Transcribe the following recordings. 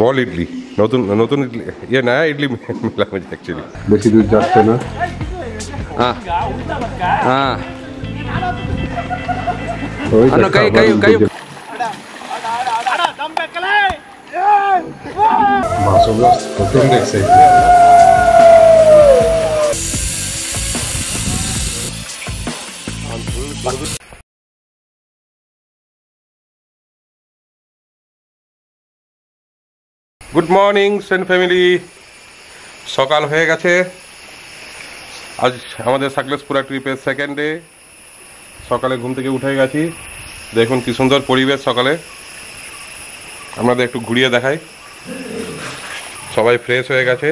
Ball idli. Notun idli. Yeah, naya idli mila mujhe actually. Basically just na. Ah. Ano kayo. Ada, dump back kalay. Masum log, total excited. Good morning, friend family. Sokal hoye geche. Aaj amader Sakleshpura trip er second day. Sokale ghum theke uthe gechi. Dekhun ki sundor poribesh sokale. Amra ekটু ঘুরিয়ে দেখাই. সবাই fresh হয়ে গেছে.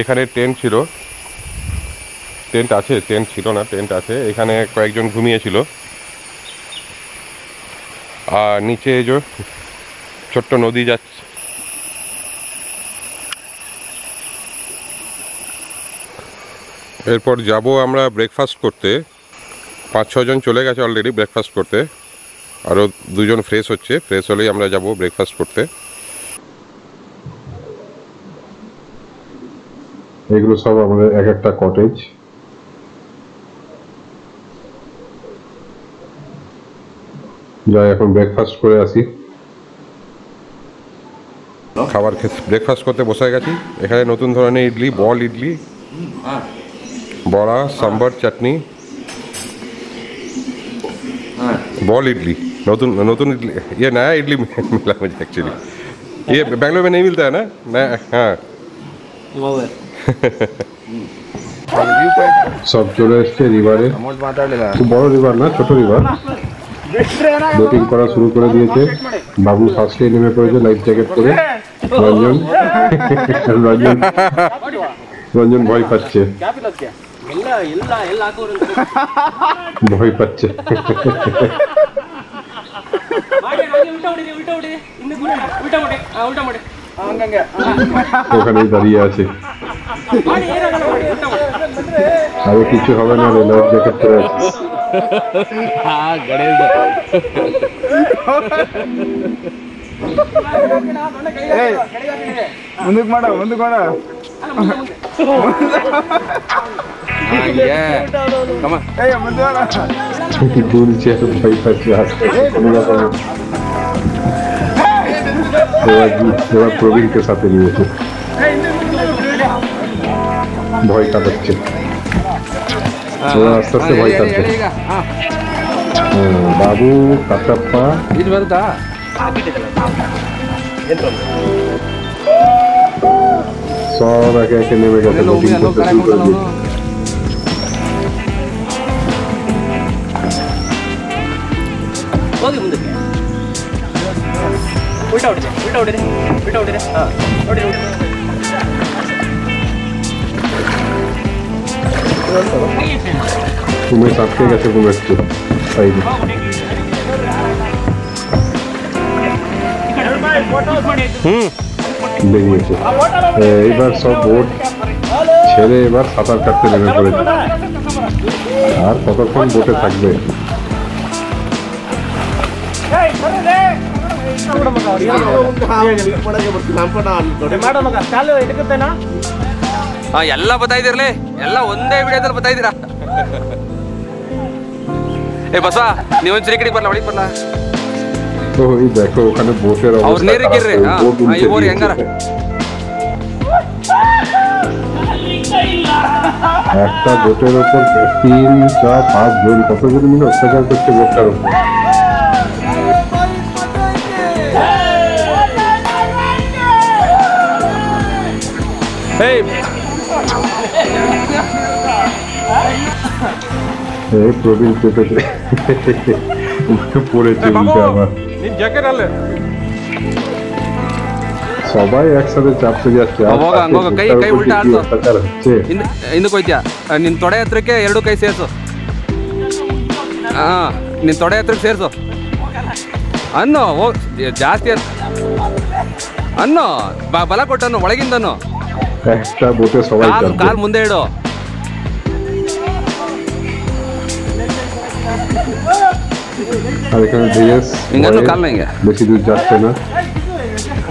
এখানে tent ছিল না এখানে কয়েকজন ঘুমিয়েছিল আর নিচে এই যে ছোট নদী যাচ্ছে এরপর যাব আমরা ব্রেকফাস্ট করতে 5-6 জন চলে গেছে অলরেডি ব্রেকফাস্ট করতে আর দুজন ফ্রেশ হচ্ছে ফ্রেশ হলেই আমরা যাব ব্রেকফাস্ট করতে এগুলো সব আমাদের এক একটা কটেজ যাই এখন ব্রেকফাস্ট করে আসি খাবার খেতে ব্রেকফাস্ট করতে বসে গেছি এখানে নতুন ধরনের ইডলি বল ইডলি বড়া সাম্বার চাটনি বল ইডলি নতুন ইডলি ये नया इडली मिला मुझे एक्चुअली ये बेंगलोर में नहीं मिलता है ना हां वो है सब চলে আসছে রিভারে খুব বড় রিভার না ছোট রিভার বোটিং করা শুরু করে দিয়েছে বাবু ফার্স্টে নেমে পড়েছে লাইফ জ্যাকেট পরে রঞ্জন ভয় পাচ্ছে ভয় পাচ্ছে ওখানে দাঁড়িয়ে আছে আরে কিছু হবে না রে লাইফ জ্যাকেট পরে प्रवीण के साथ भय का बच्चे आस्ते भय बाबू कटप्पा सब एके नेमे गए तुम्हें साथ के कैसे घूमे सही देखिए सब बोट झेड़े सातार काटते नेमे पड़े और कतक्षण बोटे थाकबे हाँ ಎಲ್ಲ बताइदिरले ಎಲ್ಲ ಒಂದೇ ವಿಡಿಯೋದಲ್ಲಿ बताइದಿರಾ ए बसवा ನೀವೊಂದು ಸರಿ ಕಡೆ ಬರಲ್ಲ ಒಳಗೆ ಬರಲ್ಲ ಓ ಈ देखो ಕನೆ ಬೋಟೆ ರ ಔರ್ ನೀರು ಗಿರ್ರೆ ಆ ಈ ಓರಿ ಹೆಂಗಾರ একটা বোটের উপর 3-4-5 জন কতগুলো মিলে অত্যাচার করতে বোটার উপর এই প্রবীণ পেপে পড়েছে সবাই একসাথে চাপতে যাচ্ছে ಹಿಂದಕ್ಕೋಯ್ತೀಯ ನಿನ್ ತೊಡೆ ಹತ್ರಕ್ಕೆ ಎರಡು ಕೈ ಸೇರಿಸು ನಿನ್ ತೊಡೆ ಹತ್ರಕ್ಕೆ ಸೇರಿಸು ಅನ್ನೋ ಜಾಸ್ತಿ ಅನ್ನೋ ಬಲ ಕೊಟ್ಟನು ಒಳಗಿಂದನು একটা বোটে সবাই কাল ಮುಂದೆ ಇಡು আর এখানে ডিএস ইংগাসও কাল লাগা বেশি দূর যাচ্ছে না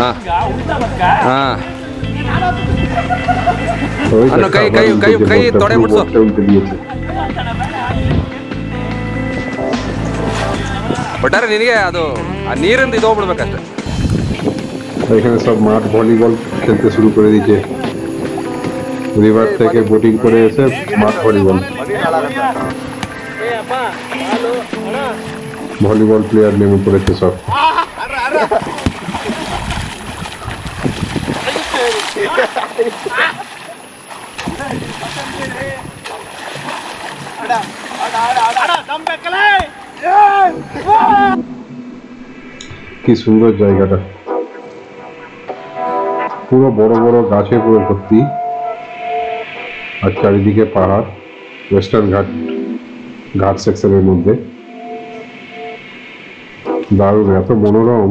হ্যাঁ হ্যাঁ অন্য কই কই কই কই তোড়ে মুড়ছো ಬಟಾರೆ ನಿನಗೆ ಅದು ಆ ನೀರಿಂದ ಇದು ಹೋಗ್ಬಿಡಬೇಕು ಅಷ್ಟೇ এখানে সব মাঠ ভলিবল খেলতে শুরু করে দিয়েছে রিভার থেকে বোটিং করে এসে মাঠ ভলিবল ভলিবল প্লেয়ার নেমে পড়েছে সব কি সুন্দর জায়গাটা পুরো বড় বড় গাছে পুরো ভর্তি আর চারিদিকে পাহাড় ওয়েস্টার্ন ঘাট ঘাট সেকশনের মধ্যে দারুণ এত মনোরম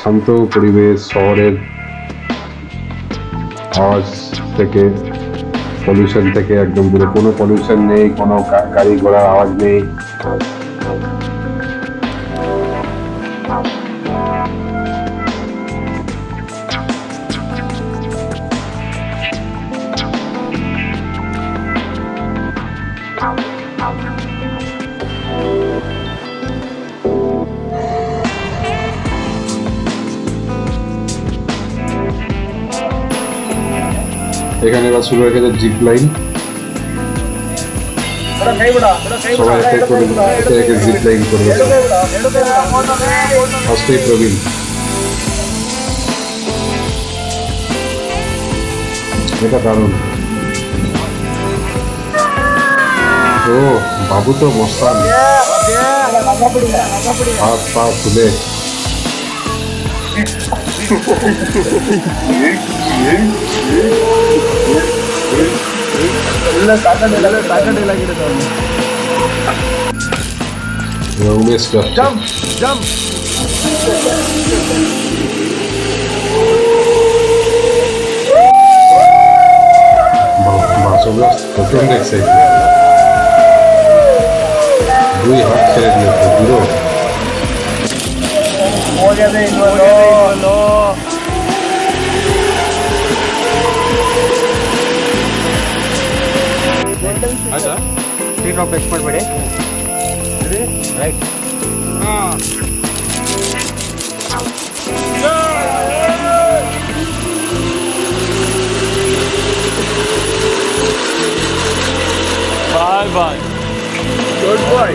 শান্ত পরিবেশ শহরের আওয়াজ থেকে পলিউশন থেকে একদম দূরে কোনো পলিউশন নেই কোনো গাড়ি ঘোড়ার আওয়াজ নেই এখানে এবার শুরু হয়ে গেছে জিপ লাইন সবাই একটা জিপ লাইন করবে ফার্স্টেই প্রবীণ এটা দারুণ ও বাবু তো মস্তান হাত পা খুলে দুই হাত ছেড়ে দিয়েছে পুরো Bye bye. Good boy.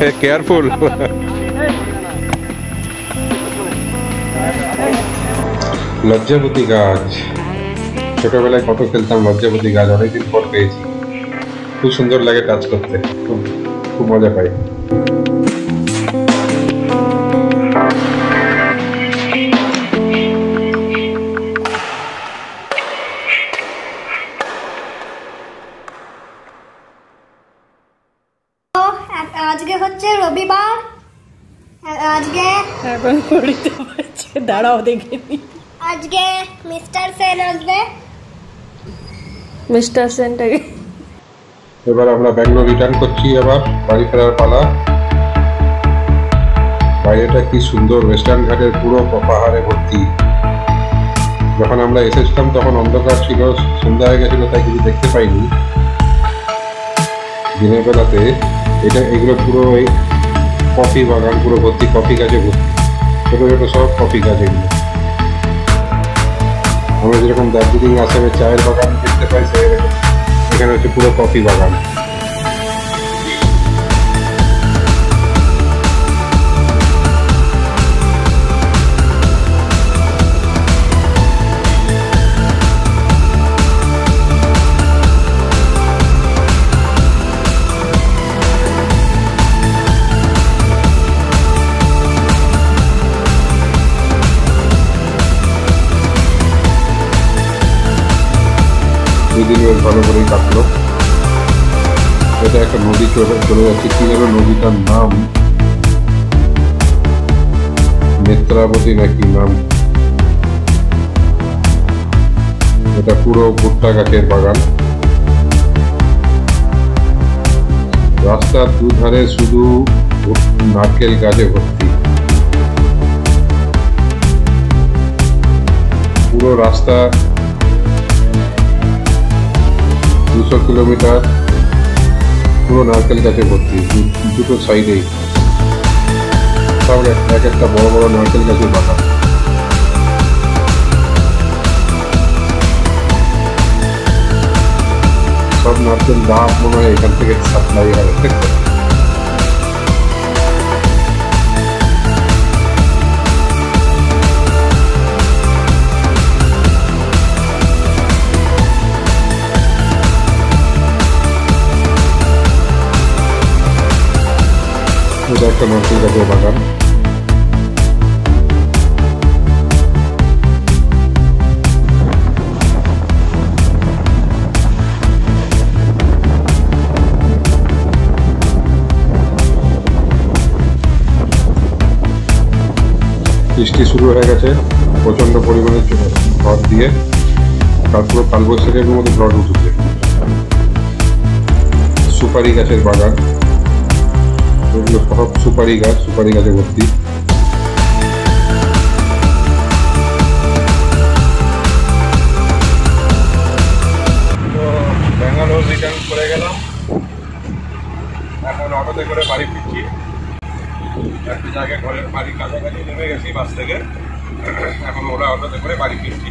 Hey, careful. লজ্জাবতী গাছ ছোটবেলায় কত খেলতাম লজ্জাবতী গাছ অনেকদিন পর পেয়েছি খুব সুন্দর লাগে টাচ করতে খুব খুব মজা পাই দাঁড়াও দেখে আজকে মিস্টার সেন আসবে মিস্টার সেনটাকে এবার আমরা ব্যাঙ্গালোর রিটার্ন করছি আবার বাড়ি ফেরার পালা বাইরেটা কি সুন্দর ওয়েস্টার্ন ঘাটের পুরো পাহাড়ে ভর্তি যখন আমরা এসেছিলাম তখন অন্ধকার ছিল সন্ধ্যা হয়ে গেছিল তাই কিছু দেখতে পাইনি দিনের বেলাতে এটা এগুলো পুরো এই কফি বাগান পুরো ভর্তি কফি গাছে ভর্তি ছোটো ছোটো সব কফি গাছ এগুলো আমরা যেরকম দার্জিলিং আসামে চায়ের বাগান দেখতে পাই সেরকম এখানে হচ্ছে পুরো কফি বাগান দুই দিন বেশ ভালো করেই কাটলো। এটা একটা নদী চলে যাচ্ছে, কি যেন নদীটার নাম, নেত্রাবতী নাকি নাম। এটা পুরো ভুট্টা গাছের বাগান। রাস্তার দুধারে শুধু নারকেল গাছে ভর্তি। পুরো রাস্তা 200 কিলোমিটার পুরো নারকেল গাছে ভর্তি, দুটো সাইডেই সব এক একটা বড় বড় নারকেল গাছের বাগান। সব নারকেল গাছ মনে হয় এখান থেকে সাপ্লাই হবে। একটা নারকেল গাছের বাগান, বৃষ্টি শুরু হয়ে গেছে প্রচন্ড পরিমাণে ঝড় দিয়ে, তারপর কালবৈশাখের মধ্যে ঝড় উঠেছে। সুপারি গাছের বাগান, এগুলো সব সুপারি গাছ, সুপারি গাছে ভর্তি। ব্যাঙ্গালোর রিটার্ন করে গেলাম, এখন অটোতে করে বাড়ি ফিরছি। একটা জায়গায় ঘরের বাড়ির কাছাকাছি নেমে গেছি বাস থেকে, এখন ওরা অটোতে করে বাড়ি ফিরছি।